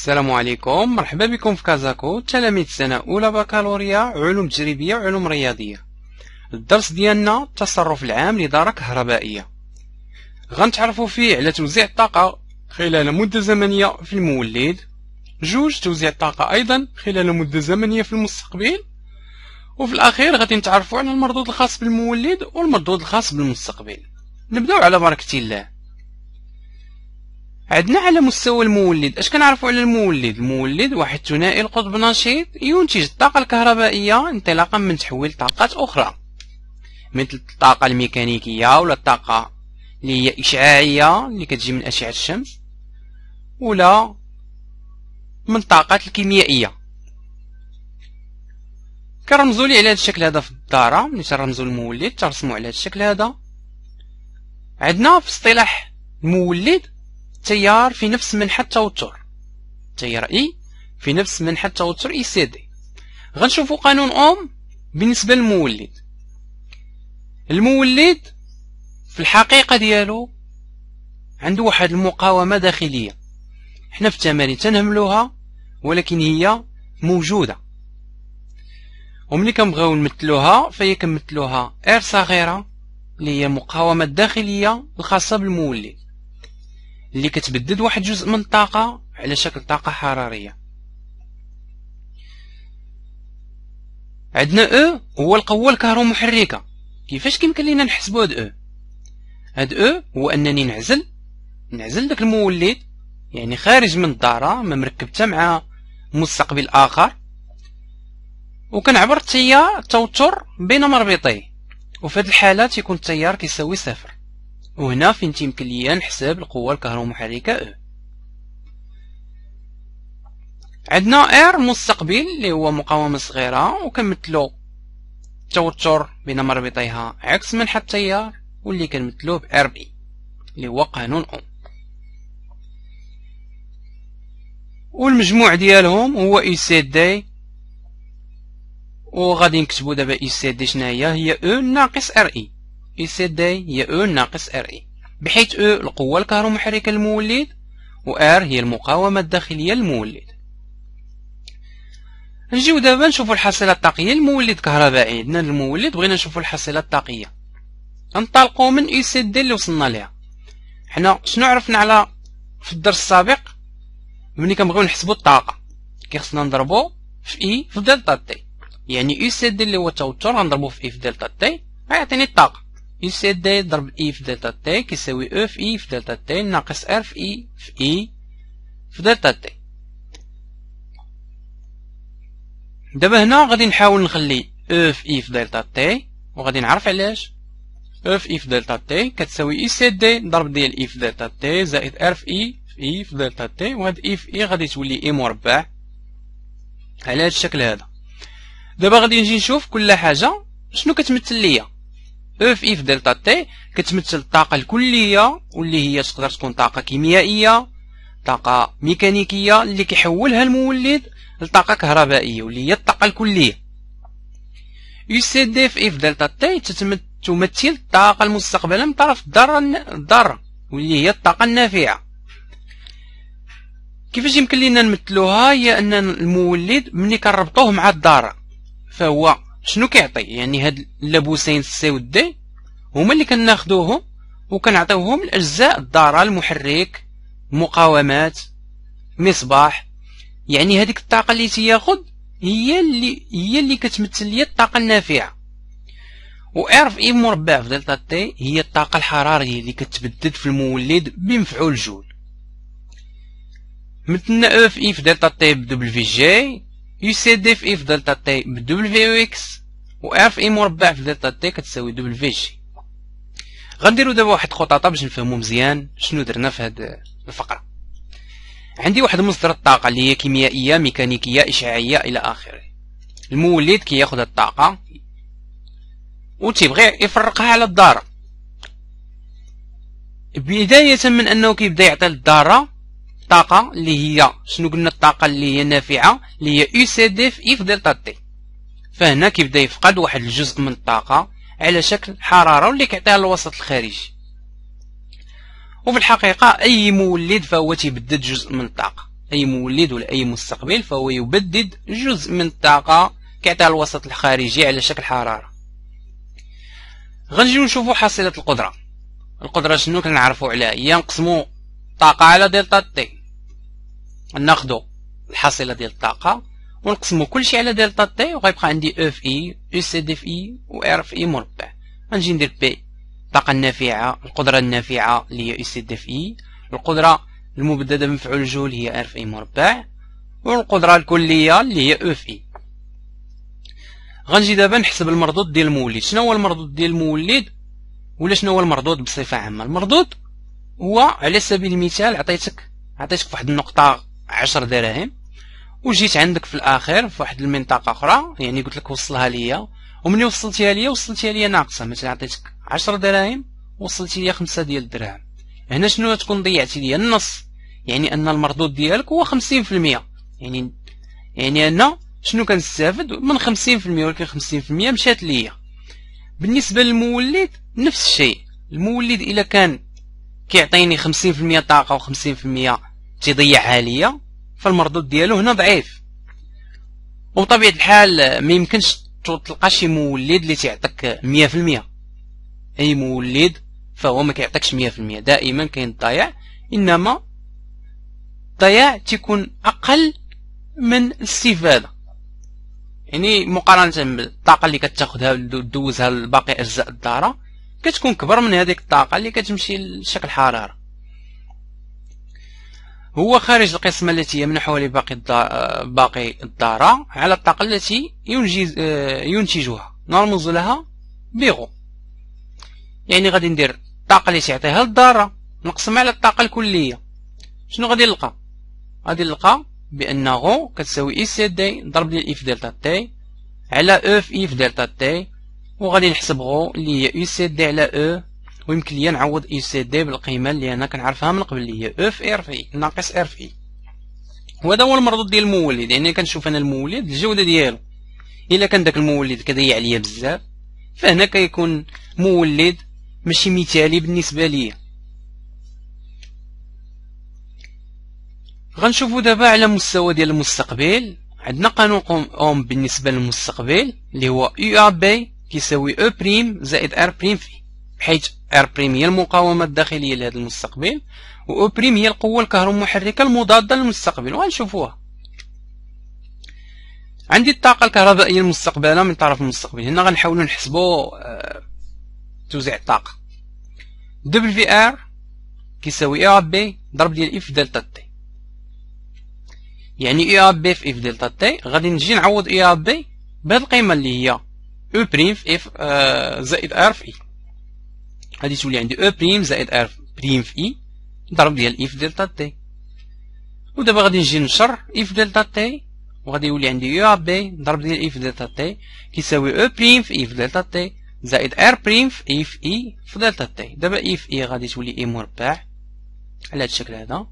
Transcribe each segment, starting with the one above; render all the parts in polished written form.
السلام عليكم، مرحبا بكم في كازاكو. تلاميذ سنة أولى بكالوريا علوم تجريبية وعلوم رياضية. الدرس ديالنا التصرف العام لدارة كهربائية، غنتعرفوا فيه على توزيع الطاقة خلال مدة زمنية في المولد، جوج توزيع الطاقة أيضا خلال مدة زمنية في المستقبل، وفي الأخير غادي نتعرفوا على المردود الخاص بالمولد والمردود الخاص بالمستقبل. نبداو على بركة الله. عندنا على مستوى المولد، اش كنعرفوا على المولد؟ المولد واحد ثنائي القطب نشيط ينتج الطاقة الكهربائية انطلاقا من تحويل طاقات أخرى، مثل الطاقة الميكانيكية ولا الطاقة اللي هي إشعاعية اللي كتجي من أشعة الشمس، ولا من الطاقات الكيميائية. كنرمزوا لي على هذا الشكل هذا في الدارة، ملي ترمزوا المولد ترسموا على هذا الشكل هذا. عندنا في اصطلاح المولد تيار في نفس منحى التوتر، تيار اي في نفس منحى التوتر اي سي دي. غنشوفوا قانون اوم بالنسبه للمولد. المولد في الحقيقه ديالو عنده واحد المقاومه داخليه، حنا في التمارين تنهملوها ولكن هي موجوده، وملي كنبغيو نمثلوها فهي كنمثلوها ار صغيره اللي هي المقاومه الداخليه الخاصه بالمولد اللي كتبدد واحد جزء من الطاقة على شكل طاقة حرارية. عندنا او هو القوة الكهرومحركة. كيفاش كيمكن لينا نحسبو هاد او؟ هاد او هو انني نعزل داك المولد، يعني خارج من الدارة ما مركبته مع مستقبل اخر، وكنعبر التيار التوتر بين مربطيه، وفي هاد الحالة تيكون التيار كيساوي صفر، وهنا فين تيمكن ليا نحسب القوة الكهرومحركة او. عندنا ار مستقبل اللي هو مقاومة صغيرة وكنمثلو التوتر بين مربطيها عكس منحى التيار، واللي كنمثلوه ب ار بي اللي هو قانون اوم، والمجموع ديالهم هو اي سي دي. وغادي نكتبو دابا اي سي دي شناهي؟ هي او ناقص ار اي. اي سي دي هي او ناقص ار اي، بحيث او القوة الكهرومحركة للمولد و ار هي المقاومة الداخلية للمولد. نجيو دابا نشوفو الحاصلة الطاقية للمولد كهربائي. عندنا المولد بغينا نشوفو الحاصلة الطاقية، ننطلقو من اي سي دي اللي وصلنا ليها. حنا شنو عرفنا على في الدرس السابق؟ ملي كنبغيو نحسبو الطاقة كيخصنا نضربو في اي في دلتا تي، يعني اي سي دي اللي هو التوتر غنضربو في اي في دلتا تي غيعطيني الطاقة. اي سي دي ضرب اي في دلتا تي كيساوي او في اي في دلتا تي ناقص ار في اي في دلتا تي. دابا هنا غادي نحاول نخلي او في اي في دلتا تي، وغادي نعرف علاش. او في اي في دلتا تي كتساوي اي سي دي ضرب ديال اي في دلتا تي زائد ار في اي في دلتا تي، وهاد اي في اي غادي تولي اي مربع على هاد الشكل هذا. دابا غادي نجي نشوف كل حاجة شنو كتمثل ليا. او في اي في دلتا تي كتمثل الطاقة الكلية، واللي هي تقدر تكون طاقة كيميائية، طاقة ميكانيكية اللي كيحولها المولد لطاقة كهربائية واللي هي الطاقة الكلية. اي سي دي في اي في دلتا تي تمثل الطاقة المستقبلة من طرف الذرة واللي هي الطاقة النافعة. كيفاش يمكن لينا نمثلوها؟ هي ان المولد ملي كنربطوه مع الذرة فهو شنو كيعطي؟ يعني هاد اللابوسين سي و دي هما اللي كناخدوهم وكنعطيوهم لاجزاء الذرة، المحرك، مقاومات، مصباح. يعني هذيك الطاقة اللي تياخد هي اللي كتمثل لي الطاقة النافعة، و ار في اي مربع في دلتا تي هي الطاقة الحرارية اللي كتبدد في المولد بمفعول جول. مثلنا او في اي في دلتا تي بدبليو جي، يو سي دي في اي في دلتا تي بدبليو اكس، و ار في اي مربع في دلتا تي كتساوي دبليو جي. غنديرو دابا واحد الخطاطة باش نفهمو مزيان شنو درنا في هاد الفقرة. عندي واحد مصدر الطاقة اللي هي كيميائية، ميكانيكية، إشعاعية إلى آخره. المولد كياخد الطاقة و تيبغي يفرقها على الذرة، بداية من أنه كيبدا يعطي للذرة الطاقة اللي هي شنو قلنا؟ الطاقة اللي هي نافعة اللي هي يو سي دي في اي في دلتا تي. فهنا كيبدا يفقد واحد الجزء من الطاقة على شكل حرارة واللي كيعطيها للوسط الخارجي. وفي الحقيقة أي مولد فهو تيبدد جزء من الطاقة، أي مولد ولا أي مستقبل، فهو يبدد جزء من الطاقة كيعطيها الوسط الخارجي على شكل حرارة. غنجيو نشوفو حصيلة القدرة. القدرة شنو كنعرفو عليها؟ هي نقسمو الطاقة على دلتا تي، ناخدو الحصيلة ديال الطاقة ونقسمو كلشي على دلتا تي، وغيبقى عندي او في اي او سي دي في اي و ار في اي مربع. غنجي ندير بي الطاقة النافعة، القدرة النافعة اللي هي او سي دي في اي، القدرة المبددة بمفعول جول هي ار في اي مربع، والقدرة الكلية اللي هي او في اي. غنجي دابا نحسب المردود ديال المولد. شنو هو المردود ديال المولد؟ ولا شنو هو المردود بصفة عامة؟ المردود هو على سبيل المثال عطيتك في واحد النقطة 10 دراهم، وجيت عندك في الاخر في واحد المنطقة اخرى، يعني قلت لك وصلها ليا، ومني وصلتيها ليا ناقصة. مثلا عطيتك 10 دراهم وصلتي ليا 5 ديال الدراهم، هنا شنو تكون ضيعتي ليا النص، يعني ان المردود ديالك هو 50%. يعني انا شنو كنستافد من 50%، ولكن 50% مشات ليا. بالنسبة للمولد نفس الشيء، المولد إلا كان كيعطيني 50% طاقة و50% تضيعها ليا، فالمردود ديالو هنا ضعيف. وبطبيعة الحال ما يمكنش تلقى شي مولد اللي تعطيك 100%، أي مولد فهو ما كيعطيكش 100%، دائما كاين الضياع، إنما الضياع تيكون أقل من الاستفادة. يعني مقارنة بالطاقة اللي كتاخدها دوزها لباقي أجزاء الدارة كتكون كبر من هذيك الطاقة اللي كتمشي لشكل حرارة. هو خارج القسمة التي يمنحها باقي الدارة على الطاقة التي ينتجها، نرمز لها بغو. يعني غادي ندير الطاقة اللي تعطيها للدارة نقسم على الطاقة الكلية، شنو غادي نلقى؟ غادي نلقى بأن غو كتساوي اي سي دي ضرب لي اي في دلتا تي على او في اي في دلتا تي، وغادي نحسب غو اللي هي اي سي دي على او، ويمكن ليا نعوض اي سي دي بالقيمة اللي أنا كنعرفها من قبل اللي هي او في ار في اي ناقص ار في اي. وهذا هو المردود ديال المولد. يعني كنشوف أنا المولد الجودة ديالو، إلا كان داك المولد كيضيع عليا بزاف فهنا كيكون مولد ماشي مثالي بالنسبة ليا. غنشوفو دابا على مستوى ديال المستقبل. عندنا قانون اوم بالنسبه للمستقبل اللي هو يو ا بي كيساوي او بريم زائد ار بريم في، حيث ار بريم هي المقاومه الداخليه لهذا المستقبل، و او بريم هي القوه الكهرومحركه المضاده للمستقبل. وغنشوفوها. عندي الطاقه الكهربائيه المستقبله من طرف المستقبل، هنا غنحاولوا نحسبوا توزيع الطاقه. دبل في ار كيساوي يو ا بي ضرب ديال اف دلتا تي، يعني اي ا بي في اف دلتا تي. غادي نجي نعوض اي ا بي بهاد القيمه اللي هي او بريم في اف زائد ار في اي، غادي تولي عندي او بريم زائد ار بريم في اي ضرب ديال اف دلتا تي. ودابا غادي نجي نشر اف دلتا تي، وغادي يولي عندي او ا بي ضرب ديال اف دلتا تي كيساوي او بريم في اف دلتا تي زائد ار بريم في اف اي في دلتا تي. دابا اف اي غادي تولي اي مربع على هاد الشكل هذا،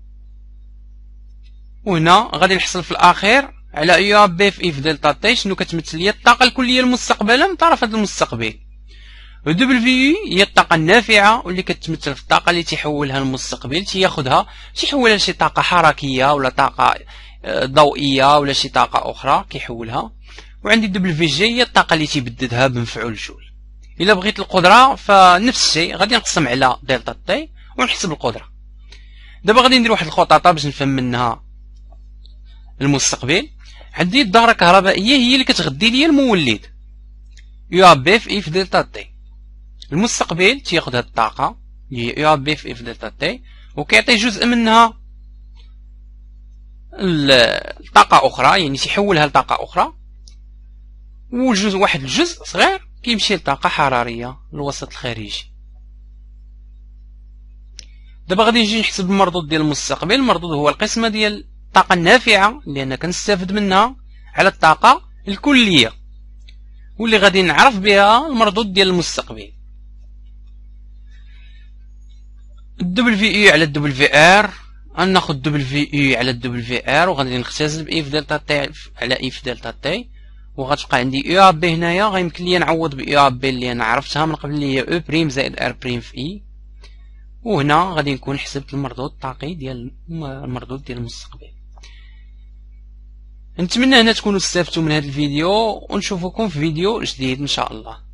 وهنا غادي نحصل في الاخير على يو بي في اي في دلتا تي شنو كتمثل لي الطاقه الكليه المستقبله من طرف هذا المستقبل. ودبل في هي الطاقه النافعه واللي كتمثل في الطاقه اللي تيحولها المستقبل، تياخذها تيحولها لشي طاقه حركيه ولا طاقه ضوئيه ولا شي طاقه اخرى كيحولها. وعندي دبل في جي هي الطاقه اللي تيبددها بمفعول جول. الا بغيت القدره فنفس الشيء، غادي نقسم على دلتا تي ونحسب القدره. دابا غادي ندير واحد الخطه باش نفهم منها المستقبل. عندي الدارة الكهربائية هي اللي كتغذي ليا المولد، يو ا بي في اي في دلتا تي. المستقبل تياخد هاد الطاقة اللي هي يو ا بي في اي في دلتا تي، وكيعطي جزء منها لطاقة أخرى، يعني تيحولها لطاقة أخرى، وجزء واحد الجزء صغير كيمشي لطاقة حرارية للوسط الخارجي. دابا غادي نجي نحسب المردود ديال المستقبل. المردود هو القسمة ديال الطاقة النافعة اللي أنا كنستافد منها على الطاقة الكلية، واللي غادي نعرف بها المردود ديال المستقبل. الدبل في اي على الدبل في ار، غناخد الدبل في اي على الدبل في ار، وغادي نختزل باي في دلتا تي على اي في دلتا تي، وغتبقى عندي اي ا بي هنايا. غيمكن ليا نعوض باي ا بي اللي أنا عرفتها من قبل اللي هي او بريم زائد ار بريم في اي، وهنا غادي نكون حسبت المردود الطاقي ديال المستقبل. نتمنى هنا تكونوا استفدتوا من هذا الفيديو ونشوفكم في فيديو جديد ان شاء الله.